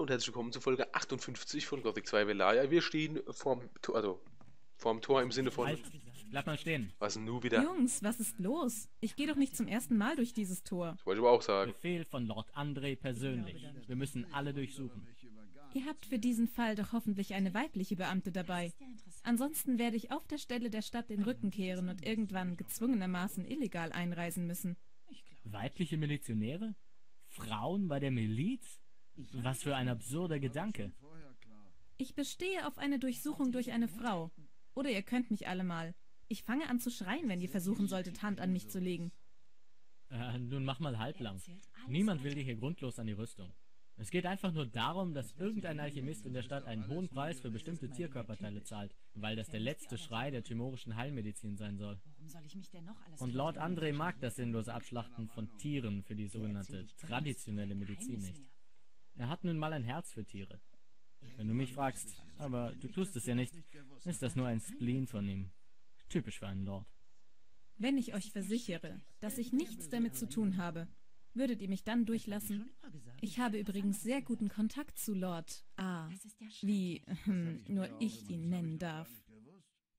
und herzlich willkommen zu Folge 58 von Gothic 2 Velaya. Wir stehen vorm Tor, also vorm Tor im Sinne von... Halt, bleib mal stehen. Was denn nun wieder? Jungs, was ist los? Ich gehe doch nicht zum ersten Mal durch dieses Tor. Das wollte ich aber auch sagen. Befehl von Lord André persönlich. Wir müssen alle durchsuchen. Ihr habt für diesen Fall doch hoffentlich eine weibliche Beamte dabei. Ansonsten werde ich auf der Stelle der Stadt den Rücken kehren und irgendwann gezwungenermaßen illegal einreisen müssen. Weibliche Milizionäre? Frauen bei der Miliz? Was für ein absurder Gedanke. Ich bestehe auf eine Durchsuchung durch eine Frau. Oder ihr könnt mich alle mal. Ich fange an zu schreien, wenn ihr versuchen solltet, Hand an mich zu legen. Nun mach mal halblang. Niemand will dir hier grundlos an die Rüstung. Es geht einfach nur darum, dass irgendein Alchemist in der Stadt einen hohen Preis für bestimmte Tierkörperteile zahlt, weil das der letzte Schrei der thymorischen Heilmedizin sein soll. Und Lord André mag das sinnlose Abschlachten von Tieren für die sogenannte traditionelle Medizin nicht. Er hat nun mal ein Herz für Tiere. Wenn du mich fragst, aber du tust es ja nicht, ist das nur ein Spleen von ihm. Typisch für einen Lord. Wenn ich euch versichere, dass ich nichts damit zu tun habe, würdet ihr mich dann durchlassen? Ich habe übrigens sehr guten Kontakt zu Lord A, wie nur ich ihn nennen darf.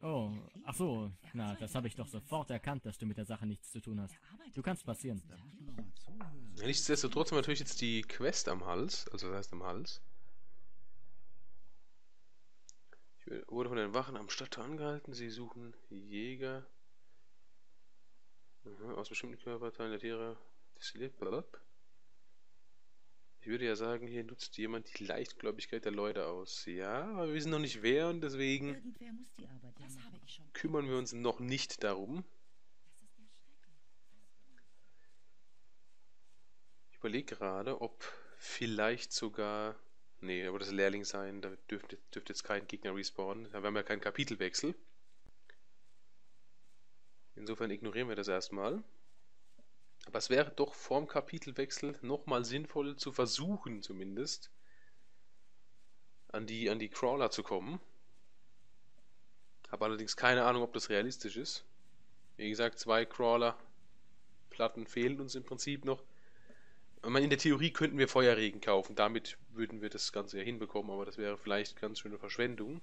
Oh, ach so, na, das habe ich doch sofort erkannt, dass du mit der Sache nichts zu tun hast. Du kannst passieren. Nichtsdestotrotz haben wir natürlich jetzt die Quest am Hals, also das heißt am Hals. Ich wurde von den Wachen am Stadttor angehalten, sie suchen Jäger aus bestimmten Körperteilen der Tiere. Ich würde ja sagen, hier nutzt jemand die Leichtgläubigkeit der Leute aus. Ja, aber wir wissen noch nicht wer und deswegen kümmern wir uns noch nicht darum. Ich überlege gerade, ob vielleicht sogar... Nee, aber das Lehrling sein, da dürfte jetzt kein Gegner respawnen. Wir haben ja keinen Kapitelwechsel. Insofern ignorieren wir das erstmal. Aber es wäre doch vorm Kapitelwechsel nochmal sinnvoll zu versuchen, zumindest, an die Crawler zu kommen. Habe allerdings keine Ahnung, ob das realistisch ist. Wie gesagt, 2 Crawler-Platten fehlen uns im Prinzip noch. In der Theorie könnten wir Feuerregen kaufen, damit würden wir das Ganze ja hinbekommen, aber das wäre vielleicht ganz schöne Verschwendung.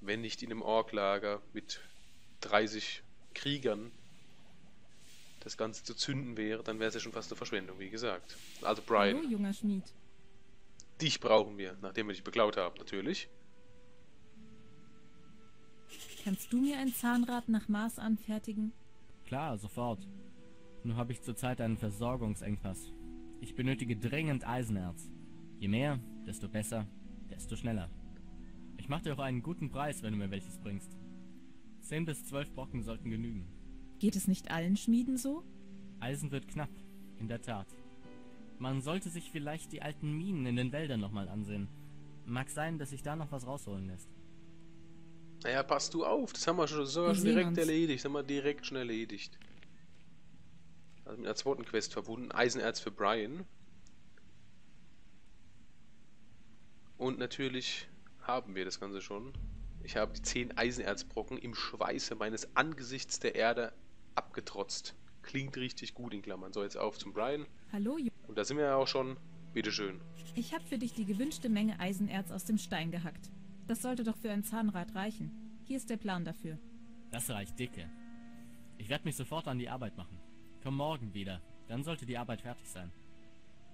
Wenn nicht in einem Ork-Lager mit 30 Kriegern das Ganze zu zünden wäre, dann wäre es ja schon fast eine Verschwendung, wie gesagt. Also Brian. Hallo, junger Schmied. Dich brauchen wir, nachdem wir dich beklaut haben, natürlich. Kannst du mir ein Zahnrad nach Maß anfertigen? Klar, sofort. Nur habe ich zurzeit einen Versorgungsengpass. Ich benötige dringend Eisenerz. Je mehr, desto besser, desto schneller. Ich mache dir auch einen guten Preis, wenn du mir welches bringst. 10 bis 12 Brocken sollten genügen. Geht es nicht allen Schmieden so? Eisen wird knapp, in der Tat. Man sollte sich vielleicht die alten Minen in den Wäldern nochmal ansehen. Mag sein, dass sich da noch was rausholen lässt. Naja, passt du auf, das haben wir schon direkt erledigt. Also mit einer zweiten Quest verbunden, Eisenerz für Brian. Und natürlich haben wir das Ganze schon. Ich habe die 10 Eisenerzbrocken im Schweiße meines Angesichts der Erde abgetrotzt. Klingt richtig gut in Klammern. So, jetzt auf zum Brian. Hallo, und da sind wir ja auch schon. Bitteschön. Ich habe für dich die gewünschte Menge Eisenerz aus dem Stein gehackt. Das sollte doch für ein Zahnrad reichen. Hier ist der Plan dafür. Das reicht, Dicke. Ich werde mich sofort an die Arbeit machen. Komm morgen wieder. Dann sollte die Arbeit fertig sein.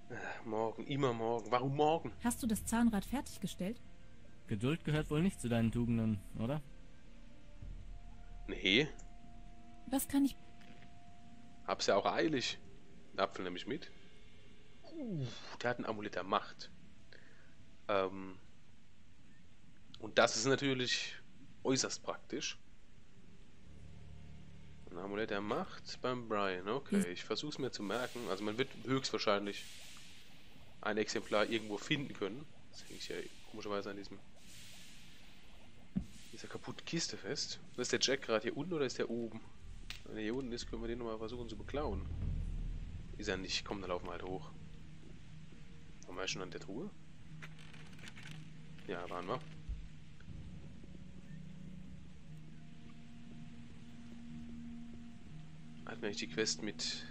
Ach, morgen, immer morgen. Warum morgen? Hast du das Zahnrad fertiggestellt? Geduld gehört wohl nicht zu deinen Tugenden, oder? Nee. Was kann ich... Hab's ja auch eilig. Den Apfel nehme ich mit. Der hat ein Amulett der Macht. Und das ist natürlich äußerst praktisch. Ein Amulett der Macht beim Brian. Okay, ich versuch's mir zu merken. Also man wird höchstwahrscheinlich ein Exemplar irgendwo finden können. Das hänge ich ja komischerweise an diesem... dieser kaputten Kiste fest. Ist der Jack gerade hier unten oder ist der oben? Wenn er hier unten ist, können wir den nochmal versuchen zu beklauen. Ist er nicht. Komm, dann laufen wir halt hoch. Waren wir schon an der Truhe? Ja, waren wir. Hatten wir eigentlich die Quest mit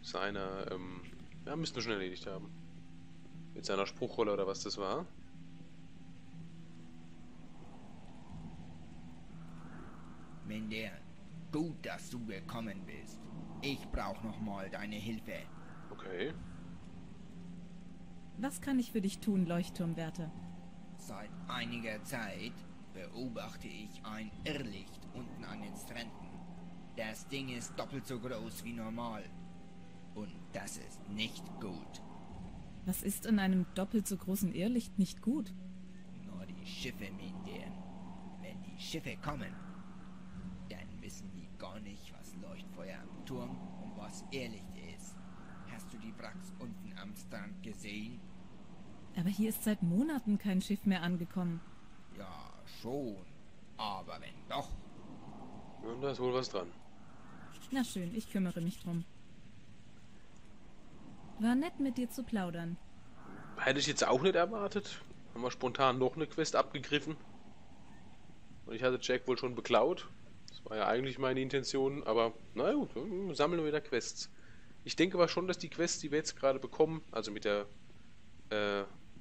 seiner... ja, müssten wir schon erledigt haben. Mit seiner Spruchrolle oder was das war? Mender, gut, dass du gekommen bist. Ich brauche nochmal deine Hilfe. Okay. Was kann ich für dich tun, Leuchtturmwärter? Seit einiger Zeit beobachte ich ein Irrlicht unten an den Stränden. Das Ding ist doppelt so groß wie normal. Und das ist nicht gut. Was ist in einem doppelt so großen Irrlicht nicht gut? Nur die Schiffe, Mender. Wenn die Schiffe kommen, dann wissen die gar nicht, was Leuchtfeuer am Turm und was Irrlicht ist. Hast du die Wracks unten am Strand gesehen? Aber hier ist seit Monaten kein Schiff mehr angekommen. Ja, schon. Aber wenn doch. Und da ist wohl was dran. Na schön, ich kümmere mich drum. War nett, mit dir zu plaudern. Hätte ich jetzt auch nicht erwartet. Haben wir spontan noch eine Quest abgegriffen. Und ich hatte Jack wohl schon beklaut. Das war ja eigentlich meine Intention, aber na gut, wir sammeln wieder Quests. Ich denke aber schon, dass die Quests, die wir jetzt gerade bekommen, also mit der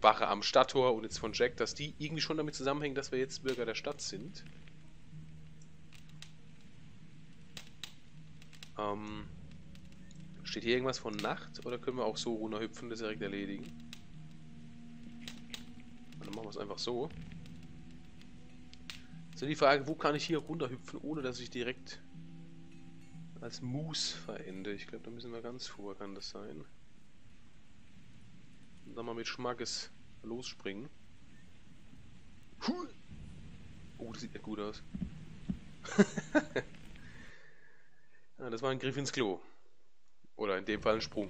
Wache am Stadttor und jetzt von Jack, dass die irgendwie schon damit zusammenhängen, dass wir jetzt Bürger der Stadt sind. Steht hier irgendwas von Nacht oder können wir auch so runterhüpfen, das direkt erledigen? Dann machen wir es einfach so. So, die Frage, wo kann ich hier runterhüpfen, ohne dass ich direkt als Moose verende? Ich glaube, da müssen wir ganz vor, kann das sein? Und dann mal mit Schmackes losspringen. Oh, das sieht ja gut aus. Ja, das war ein Griff ins Klo. Oder in dem Fall ein Sprung.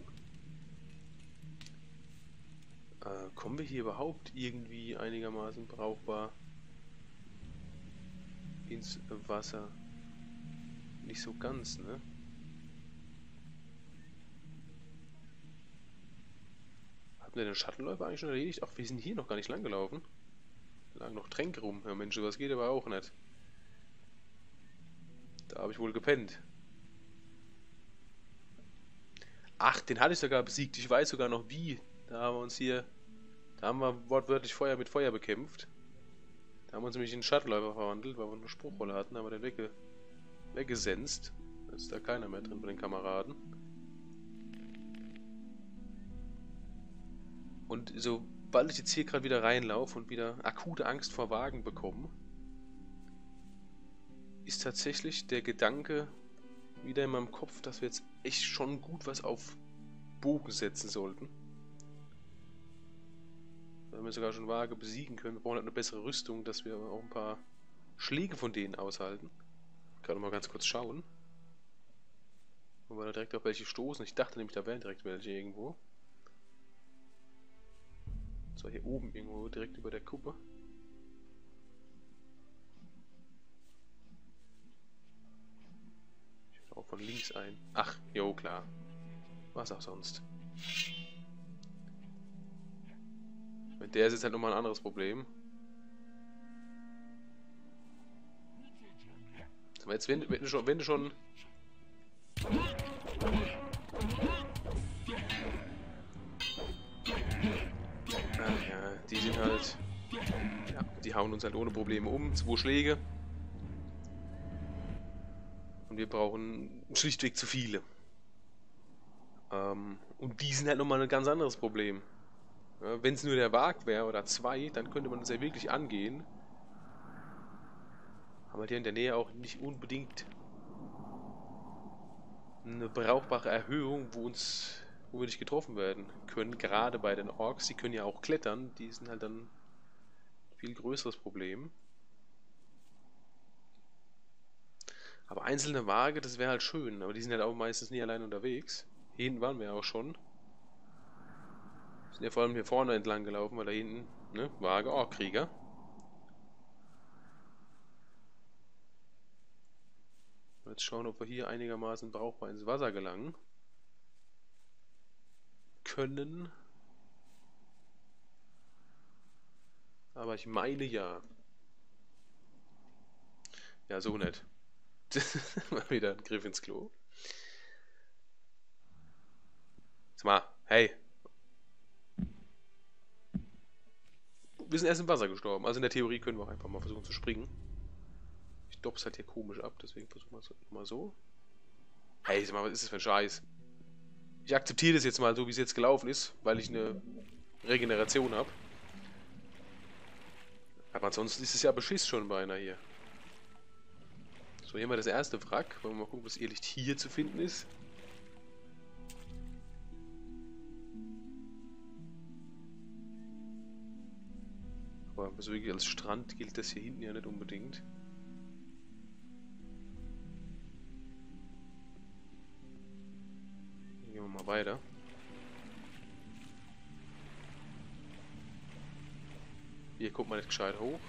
Kommen wir hier überhaupt irgendwie einigermaßen brauchbar ins Wasser? Nicht so ganz, ne? Haben wir den Schattenläufer eigentlich schon erledigt? Ach, wir sind hier noch gar nicht lang gelaufen. Da lagen noch Tränke rum. Ja, Mensch, sowas geht aber auch nicht. Da habe ich wohl gepennt. Ach, den hatte ich sogar besiegt. Ich weiß sogar noch wie. Da haben wir wortwörtlich Feuer mit Feuer bekämpft. Da haben wir uns nämlich in Schattenläufer verwandelt, weil wir eine Spruchrolle hatten, aber den weggesenzt. Da ist da keiner mehr drin bei den Kameraden. Und sobald ich jetzt hier gerade wieder reinlaufe und wieder akute Angst vor Wagen bekomme, ist tatsächlich der Gedanke wieder in meinem Kopf, dass wir jetzt echt schon gut was auf Bogen setzen sollten. Weil wir sogar schon Waage besiegen können. Wir brauchen halt eine bessere Rüstung, dass wir auch ein paar Schläge von denen aushalten. Ich kann mal ganz kurz schauen. Wo wir da direkt auf welche stoßen. Ich dachte nämlich, da wären direkt welche irgendwo. Und zwar hier oben irgendwo, direkt über der Kuppe. Auch von links ein. Ach, jo, klar. Was auch sonst. Mit der ist jetzt halt nochmal ein anderes Problem. So, jetzt, wenn du schon... Ach ja, die sind halt... Ja, die hauen uns halt ohne Probleme um. 2 Schläge. Und wir brauchen schlichtweg zu viele. Und die sind halt nochmal ein ganz anderes Problem. Ja, wenn es nur der Wag wäre oder 2, dann könnte man das ja wirklich angehen. Aber die in der Nähe auch nicht unbedingt eine brauchbare Erhöhung, wo wir nicht getroffen werden können. Gerade bei den Orks, die können ja auch klettern, die sind halt dann ein viel größeres Problem. Aber einzelne Waage, das wäre halt schön. Aber die sind halt auch meistens nie allein unterwegs. Hier hinten waren wir ja auch schon. Sind ja vor allem hier vorne entlang gelaufen, weil da hinten, ne, Waage, oh, Krieger. Jetzt schauen, ob wir hier einigermaßen brauchbar ins Wasser gelangen können. Aber ich meine ja. Ja, so nett. Mal wieder ein Griff ins Klo. Jetzt mal, hey. wir sind erst im Wasser gestorben. Also in der Theorie können wir auch einfach mal versuchen zu springen. Ich dopp's halt hier komisch ab, deswegen versuchen wir es mal so. Hey, sag mal, was ist das für ein Scheiß? Ich akzeptiere das jetzt mal so, wie es jetzt gelaufen ist, weil ich eine Regeneration habe. Aber ansonsten ist es ja beschiss schon bei einer hier. So, hier haben wir das erste Wrack. Wollen wir mal gucken, was ihr Licht hier zu finden ist. Aber so wirklich als Strand gilt das hier hinten ja nicht unbedingt. Dann gehen wir mal weiter. Hier kommt man nicht gescheit hoch.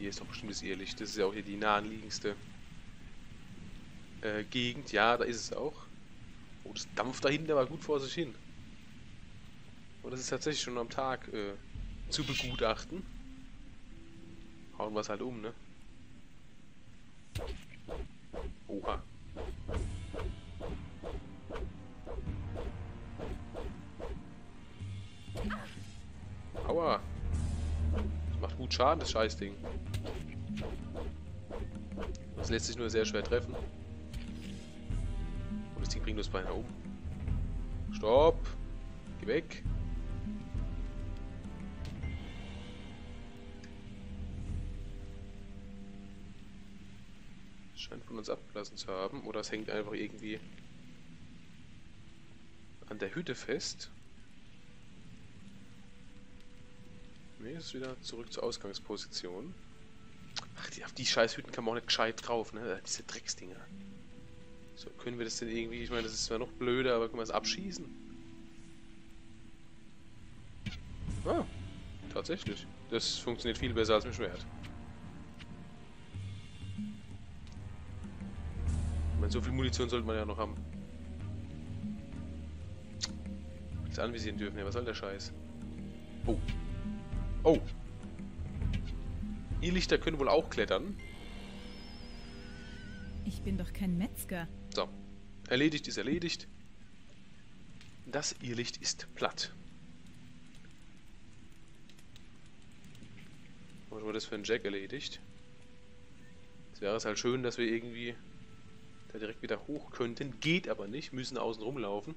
Hier ist doch bestimmt das Irrlicht. Das ist ja auch hier die naheliegendste Gegend. Ja, da ist es auch. Oh, das dampft da hinten aber gut vor sich hin. Und das ist tatsächlich schon am Tag zu begutachten. Hauen wir es halt um, ne? Oha. Aua. Das macht gut Schaden, das Scheißding. Das lässt sich nur sehr schwer treffen. Und das Ding bringt uns beinahe um. Stopp. Geh weg. Das scheint von uns abgelassen zu haben. Oder es hängt einfach irgendwie an der Hütte fest. Ist wieder zurück zur Ausgangsposition. Ach, auf die Scheißhüten kann man auch nicht gescheit drauf, ne? Diese Drecksdinger. So, können wir das denn irgendwie... Ich meine, das ist zwar noch blöder, aber können wir es abschießen? Ah, tatsächlich. Das funktioniert viel besser als mit Schwert. Ich meine, so viel Munition sollte man ja noch haben. Nichts anvisieren dürfen, ja, was soll der Scheiß? Oh. Oh. Irrlichter können wohl auch klettern. Ich bin doch kein Metzger. So. Erledigt ist erledigt. Das Irrlicht ist platt. Was war das für ein Jack erledigt? Es wäre es halt schön, dass wir irgendwie da direkt wieder hoch könnten. Geht aber nicht. Müssen außen rumlaufen.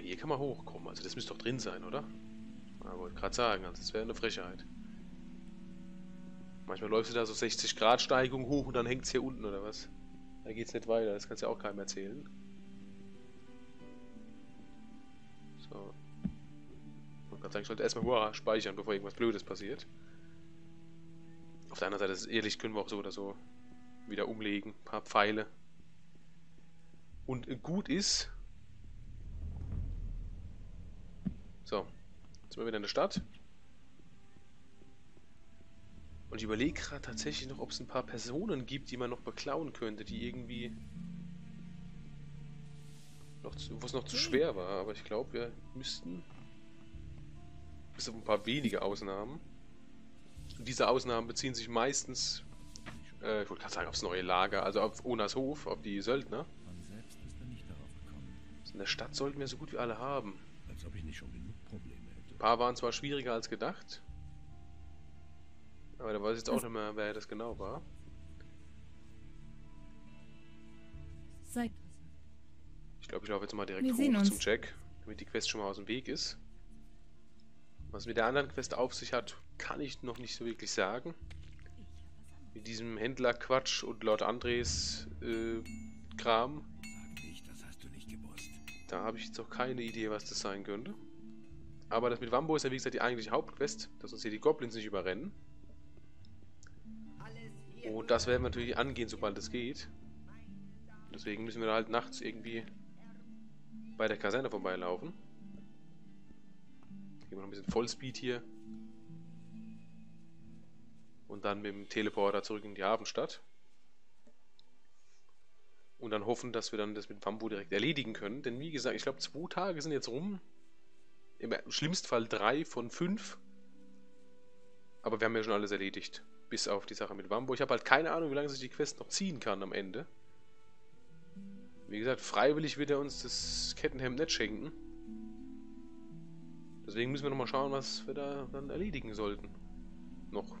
Hier kann man hochkommen, also das müsste doch drin sein, oder? Aber wollte gerade sagen, also das wäre eine Frechheit. Manchmal läufst du da so 60 Grad Steigung hoch und dann hängt es hier unten, oder was? Da geht's nicht weiter, das kannst du ja auch keinem erzählen. So. Man kann sagen, ich sollte erstmal speichern, bevor irgendwas Blödes passiert. Auf der anderen Seite, das ist ehrlich, können wir auch so oder so wieder umlegen, ein paar Pfeile. Und gut ist... So, jetzt sind wir wieder in der Stadt. Und ich überlege gerade tatsächlich noch, ob es ein paar Personen gibt, die man noch beklauen könnte, die irgendwie... wo es noch zu schwer war, aber ich glaube, wir müssten... Bis auf ein paar wenige Ausnahmen. Und diese Ausnahmen beziehen sich meistens... ich wollte gerade sagen, aufs neue Lager, also auf Onas Hof, auf die Söldner. In der Stadt sollten wir so gut wie alle haben. Als ob ich nicht schon genug Probleme hätte. Ein paar waren zwar schwieriger als gedacht, aber da weiß ich jetzt auch nicht mehr, wer das genau war. Ich glaube, ich laufe jetzt mal direkt hoch zum Jack, damit die Quest schon mal aus dem Weg ist. Was mit der anderen Quest auf sich hat, kann ich noch nicht so wirklich sagen. Mit diesem Händlerquatsch und Lord Andrés Kram. Da habe ich jetzt auch keine Idee, was das sein könnte. Aber das mit Wambo ist ja wie gesagt die eigentliche Hauptquest, dass uns hier die Goblins nicht überrennen. Und das werden wir natürlich angehen, sobald es geht. Deswegen müssen wir da halt nachts irgendwie bei der Kaserne vorbeilaufen. Gehen wir noch ein bisschen Vollspeed hier. Und dann mit dem Teleporter zurück in die Hafenstadt. Und dann hoffen, dass wir dann das mit Wambo direkt erledigen können. Denn wie gesagt, ich glaube 2 Tage sind jetzt rum. Im schlimmsten Fall 3 von 5. Aber wir haben ja schon alles erledigt. Bis auf die Sache mit Wambo. Ich habe halt keine Ahnung, wie lange sich die Quest noch ziehen kann am Ende. Wie gesagt, freiwillig wird er uns das Kettenhemd nicht schenken. Deswegen müssen wir nochmal schauen, was wir da dann erledigen sollten. Noch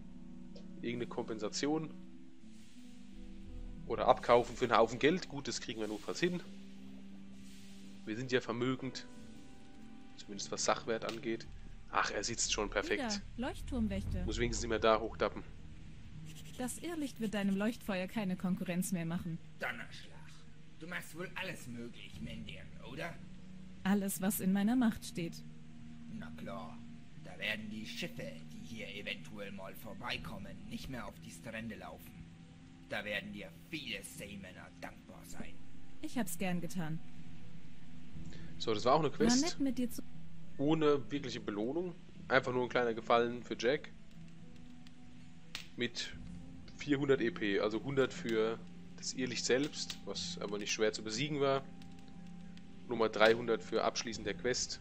irgendeine Kompensation. Oder abkaufen für einen Haufen Geld. Gut, das kriegen wir nur fast hin. Wir sind ja vermögend. Zumindest was Sachwert angeht. Ach, er sitzt schon perfekt. Wieder, Leuchtturmwächter. Muss wenigstens nicht mehr da hochdappen. Das Irrlicht wird deinem Leuchtfeuer keine Konkurrenz mehr machen. Donnerschlag. Du machst wohl alles möglich, Mender, oder? Alles, was in meiner Macht steht. Na klar. Da werden die Schiffe, die hier eventuell mal vorbeikommen, nicht mehr auf die Strände laufen. Da werden dir viele Seemänner dankbar sein. Ich hab's gern getan. So, das war auch eine Quest. War nett, mit dir zu ohne wirkliche Belohnung. Einfach nur ein kleiner Gefallen für Jack. Mit 400 EP, also 100 für das Irrlicht selbst, was aber nicht schwer zu besiegen war. Nummer 300 für Abschließen der Quest.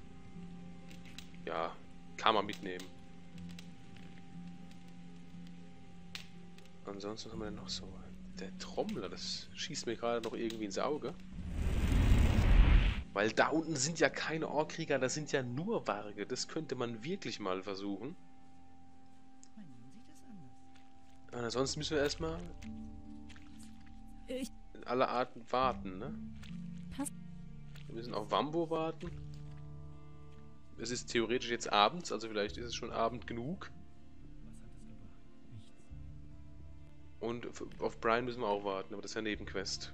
Ja, kann man mitnehmen. Ansonsten haben wir noch so. Der Trommler, das schießt mir gerade noch irgendwie ins Auge. Weil da unten sind ja keine Orkkrieger, das sind ja nur Warge. Das könnte man wirklich mal versuchen. Aber ansonsten müssen wir erstmal in aller Arten warten, ne? Wir müssen auf Wambo warten. Es ist theoretisch jetzt abends, also vielleicht ist es schon Abend genug. Und auf Brian müssen wir auch warten, aber das ist ja Nebenquest.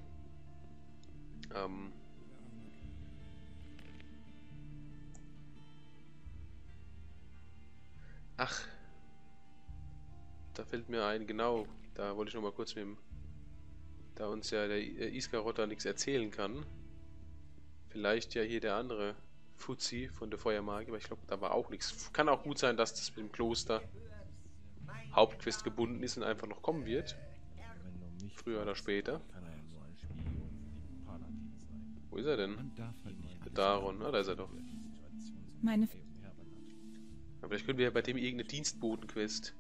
Ach. Da fällt mir ein, genau. Da wollte ich nochmal kurz mit dem... Da uns ja der Iskarotta nichts erzählen kann. Vielleicht ja hier der andere Fuzzi von der Feuermagie, aber ich glaube, da war auch nichts. Kann auch gut sein, dass das mit dem Kloster Hauptquest gebunden ist und einfach noch kommen wird. Früher oder später. Wo ist er denn? Der Daron, ah, da ist er doch. Aber vielleicht können wir ja bei dem irgendeine Dienstbotenquest.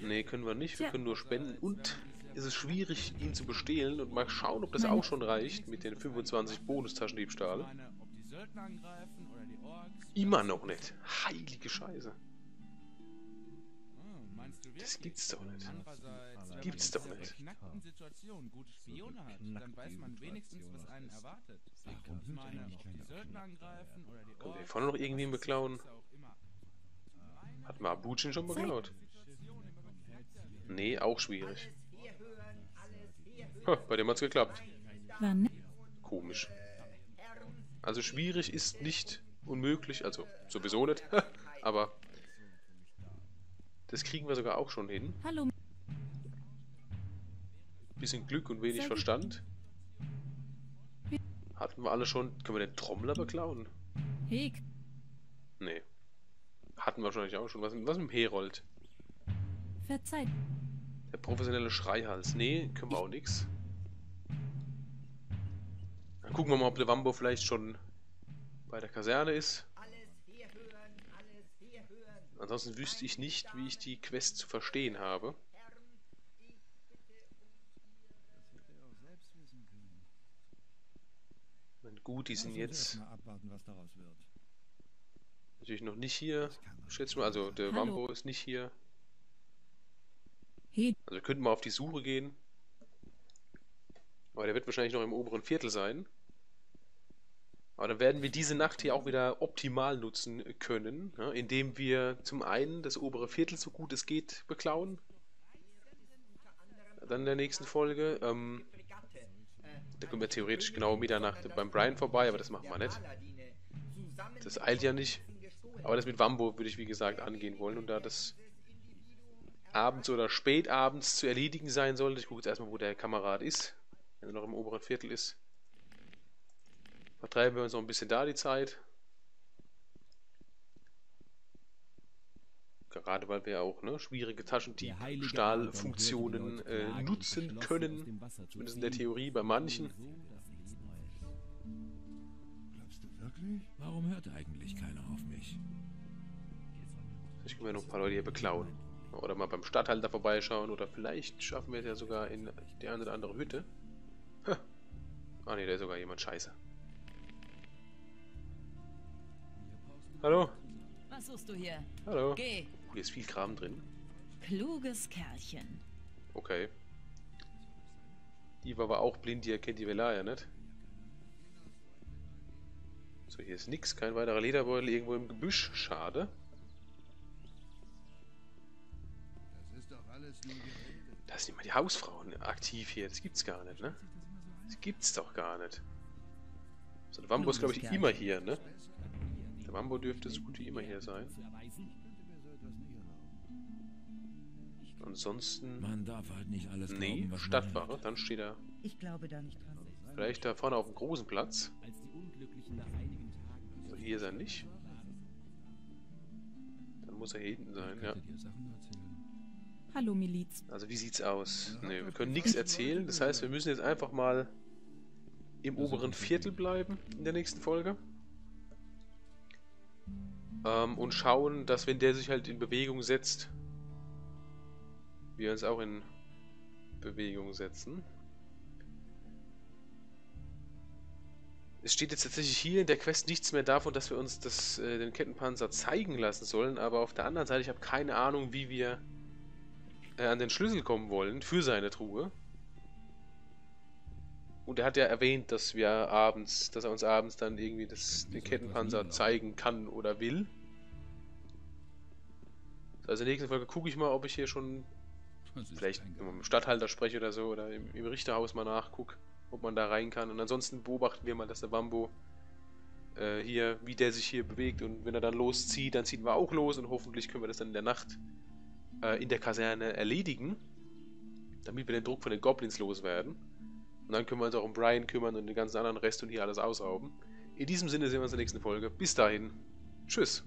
Ne, können wir nicht, wir können nur spenden und es ist schwierig, ihn zu bestehlen und mal schauen, ob das auch schon reicht mit den 25 Bonus-Taschendiebstahl. Immer noch nicht. Heilige Scheiße. Das gibt's doch nicht. Gibt's doch nicht. Können wir hier vorne noch irgendwen beklauen? Hat mal Abutschen schon beklaut? Nee, auch schwierig. Ha, bei dem hat's geklappt. Komisch. Also schwierig ist nicht unmöglich, also sowieso nicht, aber das kriegen wir sogar auch schon hin. Hallo. Bisschen Glück und wenig Verstand. Hatten wir alle schon. Können wir den Trommler beklauen? Heg. Nee. Hatten wir wahrscheinlich auch schon. Was mit dem Herold? Verzeiht. Der professionelle Schreihals. Nee, können wir auch nichts. Dann gucken wir mal, ob der Wambo vielleicht schon bei der Kaserne ist. Ansonsten wüsste ich nicht, wie ich die Quest zu verstehen habe. Gut, die sind jetzt natürlich noch nicht hier. Schätze mal, also der Wambo ist nicht hier. Also wir könnten mal auf die Suche gehen. Aber der wird wahrscheinlich noch im oberen Viertel sein. Aber dann werden wir diese Nacht hier auch wieder optimal nutzen können, ja, indem wir zum einen das obere Viertel so gut es geht beklauen. Dann in der nächsten Folge. Da können wir theoretisch genau um Mitternacht beim Brian vorbei, aber das machen wir nicht. Das eilt ja nicht. Aber das mit Wambo würde ich wie gesagt angehen wollen. Und da das abends oder spätabends zu erledigen sein sollte, ich gucke jetzt erstmal, wo der Kamerad ist, wenn er noch im oberen Viertel ist. Vertreiben wir uns noch ein bisschen da die Zeit. Gerade weil wir auch schwierige Taschendiebstahlfunktionen nutzen können. Zumindest in der Theorie bei manchen. Glaubst du wirklich? Warum hört eigentlich keiner auf mich? Vielleicht können wir noch ein paar Leute hier beklauen. Oder mal beim Stadthalter vorbeischauen. Oder vielleicht schaffen wir es ja sogar in die eine oder andere Hütte. Ah ne, da ist sogar jemand. Scheiße. Hallo? Was suchst du hier? Hallo. Geh. Hier ist viel Kram drin. Kluges Kerlchen. Okay. Die war aber auch blind, die erkennt die Velaya nicht. So, hier ist nichts. Kein weiterer Lederbeutel irgendwo im Gebüsch. Schade. Da sind immer die Hausfrauen aktiv hier. Das gibt's gar nicht, ne? Das gibt's doch gar nicht. So, der Wambo ist, glaube ich, immer hier, ne? Der Wambo dürfte so gut wie immer hier sein. Ansonsten. Man darf halt nicht alles glauben, nee, Stadtwache, dann steht er. Ich glaube da nicht dran. Vielleicht da vorne auf dem großen Platz. So, hier ist er nicht. Dann muss er hier hinten sein, ja. Hallo Miliz. Also wie sieht's aus? Ne, wir können nichts erzählen. Das heißt, wir müssen jetzt einfach mal im oberen Viertel bleiben in der nächsten Folge. Und schauen, dass wenn der sich halt in Bewegung setzt, wir uns auch in Bewegung setzen. Es steht jetzt tatsächlich hier in der Quest nichts mehr davon, dass wir uns das, den Kettenpanzer zeigen lassen sollen. Aber auf der anderen Seite, ich habe keine Ahnung, wie wir an den Schlüssel kommen wollen für seine Truhe. Und er hat ja erwähnt, dass wir abends, dass er uns abends dann irgendwie den Kettenpanzer zeigen kann oder will. Also in der nächsten Folge gucke ich mal, ob ich hier schon vielleicht mit dem Statthalter spreche oder so, oder im Richterhaus mal nachgucke, ob man da rein kann. Und ansonsten beobachten wir mal, dass der Wambo hier, wie der sich hier bewegt, und wenn er dann loszieht, dann ziehen wir auch los und hoffentlich können wir das dann in der Nacht in der Kaserne erledigen, damit wir den Druck von den Goblins loswerden. Und dann können wir uns auch um Brian kümmern und den ganzen anderen Rest und hier alles ausrauben. In diesem Sinne sehen wir uns in der nächsten Folge. Bis dahin. Tschüss.